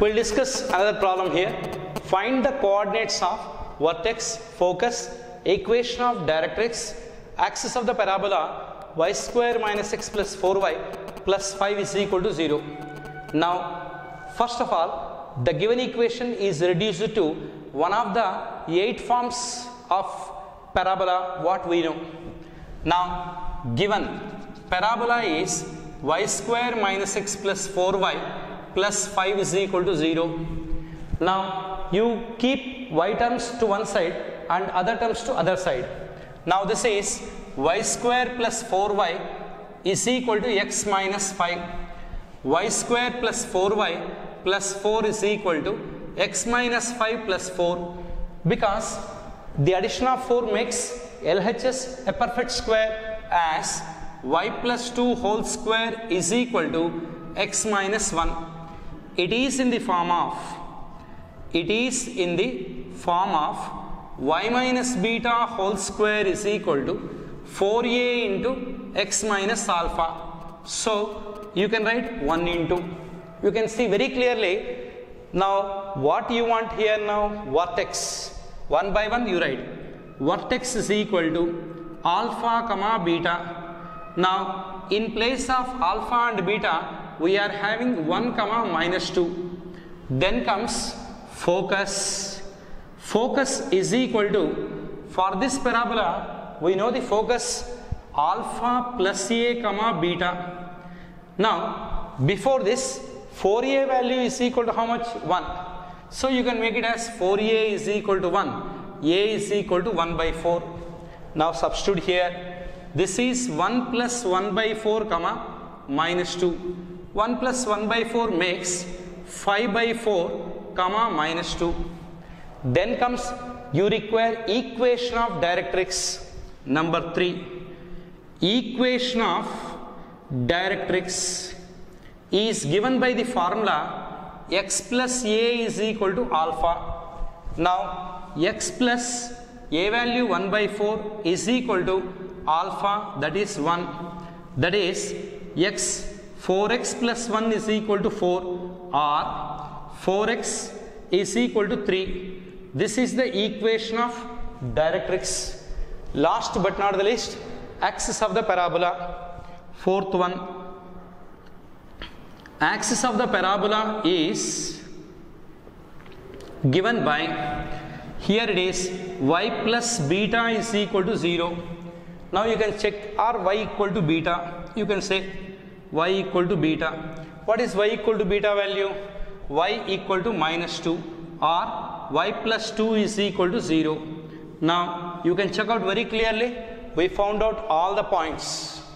We'll discuss another problem here. Find the coordinates of vertex, focus, equation of directrix, axis of the parabola, y square minus x plus 4y plus 5 is equal to 0. Now, first of all, the given equation is reduced to one of the 8 forms of parabola what we know. Now, given parabola is y square minus x plus 4y plus 5 is equal to 0. Now, you keep y terms to one side and other terms to other side. Now, this is y square plus 4y is equal to x minus 5. Y square plus 4y plus 4 is equal to x minus 5 plus 4, because the addition of 4 makes LHS a perfect square, as y plus 2 whole square is equal to x minus 1. It is in the form of y minus beta whole square is equal to 4a into x minus alpha. So you can write 1 into. You can see very clearly. Now what you want here now? Vertex. One by one you write. Vertex is equal to alpha comma beta. Now, in place of alpha and beta, we are having 1 comma minus 2. Then comes focus. Focus is equal to, for this parabola, we know the focus alpha plus a comma beta. Now, before this, 4a value is equal to how much? 1. So, you can make it as 4a is equal to 1. a is equal to 1 by 4. Now, substitute here. This is 1 plus 1 by 4 comma minus 2. 1 plus 1 by 4 makes 5 by 4 comma minus 2. Then comes, you require equation of directrix number 3. Equation of directrix is given by the formula x plus a is equal to alpha. Now, x plus a value 1 by 4 is equal to alpha, that is 1, that is x 4x plus 1 is equal to 4, or 4x is equal to 3. This is the equation of directrix. Last but not the least, axis of the parabola, fourth one. Axis of the parabola is given by, here it is, y plus beta is equal to 0. Now you can check, or y equal to beta, you can say y equal to beta. What is y equal to beta value? Y equal to minus 2, or y plus 2 is equal to 0. Now you can check out very clearly, we found out all the points.